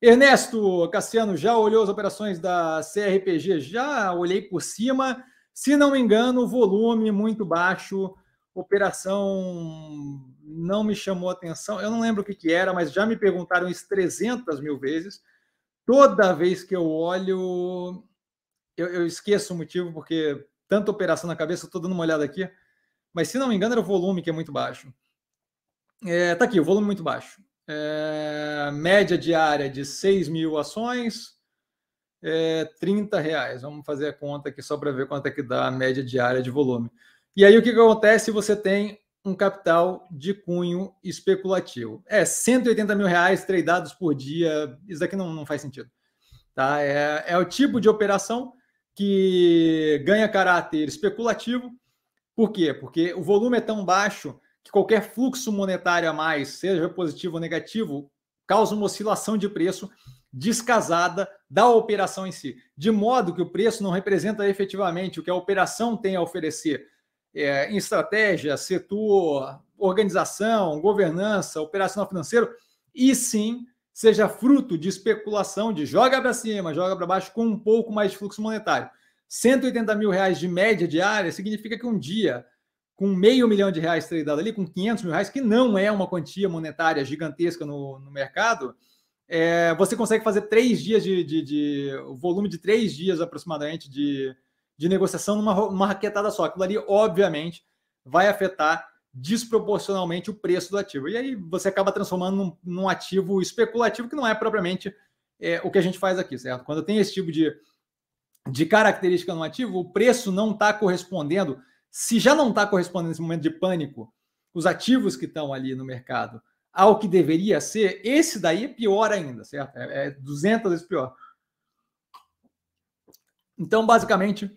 Ernesto Cassiano, já olhou as operações da CRPG? Já olhei por cima. Se não me engano, volume muito baixo, operação não me chamou atenção. Eu não lembro o que era, mas já me perguntaram isso 300 mil vezes. Toda vez que eu olho, eu esqueço o motivo, porque tanta operação na cabeça, eu estou dando uma olhada aqui. Mas, se não me engano, era o volume que é muito baixo. Está aqui, o volume muito baixo. Média diária de 6 mil ações, R$30. Vamos fazer a conta aqui só para ver quanto é que dá a média diária de volume. E aí, o que acontece se você tem um capital de cunho especulativo? R$180 mil tradados por dia. Isso daqui não faz sentido. Tá? É o tipo de operação que ganha caráter especulativo. Por quê? Porque o volume é tão baixo que qualquer fluxo monetário a mais, seja positivo ou negativo, causa uma oscilação de preço descasada da operação em si, de modo que o preço não representa efetivamente o que a operação tem a oferecer em estratégia, setor, organização, governança, operacional financeiro, e sim seja fruto de especulação de joga para cima, joga para baixo, com um pouco mais de fluxo monetário. R$180 mil de média diária significa que um dia, com R$500 mil tradado ali, com R$500 mil, que não é uma quantia monetária gigantesca no mercado, você consegue fazer 3 dias o volume de 3 dias aproximadamente de negociação numa raquetada só. Aquilo ali, obviamente, vai afetar desproporcionalmente o preço do ativo. E aí você acaba transformando num ativo especulativo, que não é propriamente o que a gente faz aqui, certo? Quando tem esse tipo de característica no ativo, o preço não está correspondendo. Se já não está correspondendo nesse momento de pânico, os ativos que estão ali no mercado, ao que deveria ser, esse daí é pior ainda, certo? É 200 vezes pior. Então, basicamente,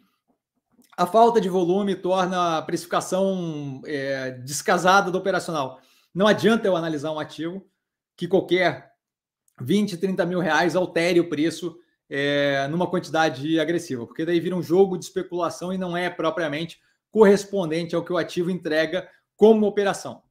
a falta de volume torna a precificação descasada do operacional. Não adianta eu analisar um ativo que qualquer R$20, R$30 mil altere o preço numa quantidade agressiva, porque daí vira um jogo de especulação e não é propriamente correspondente ao que o ativo entrega como operação.